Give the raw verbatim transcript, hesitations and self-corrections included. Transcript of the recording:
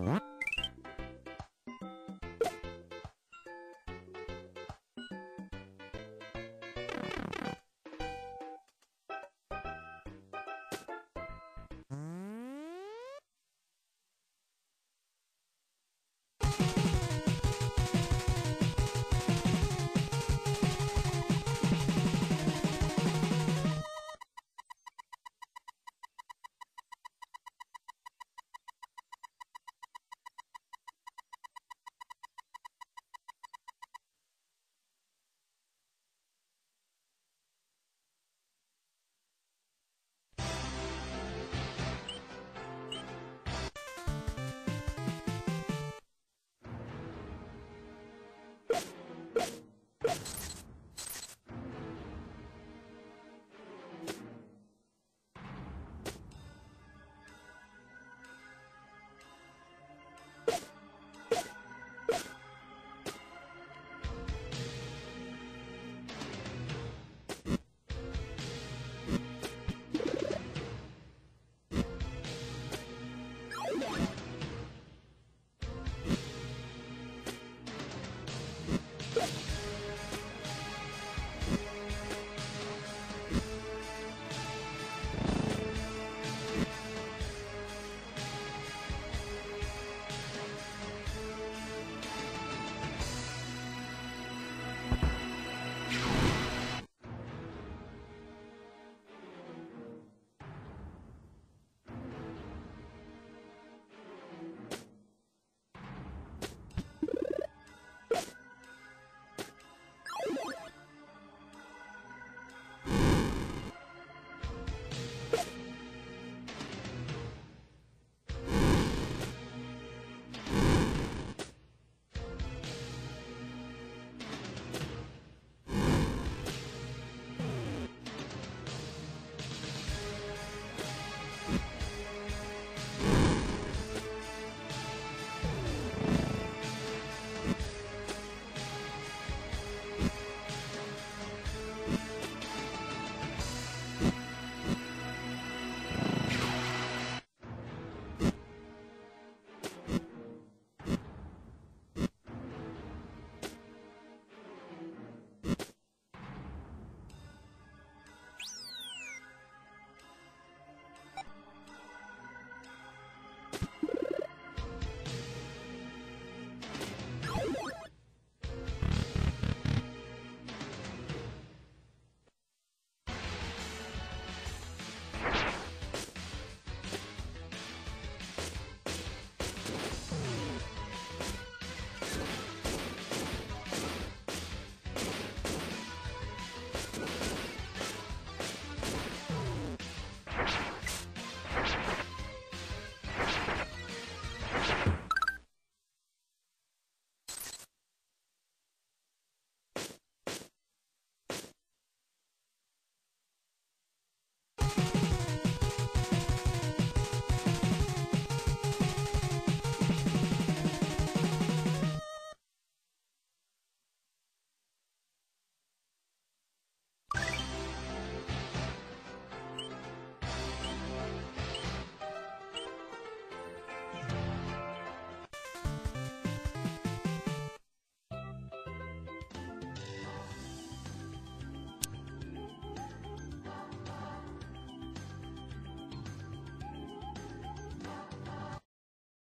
What?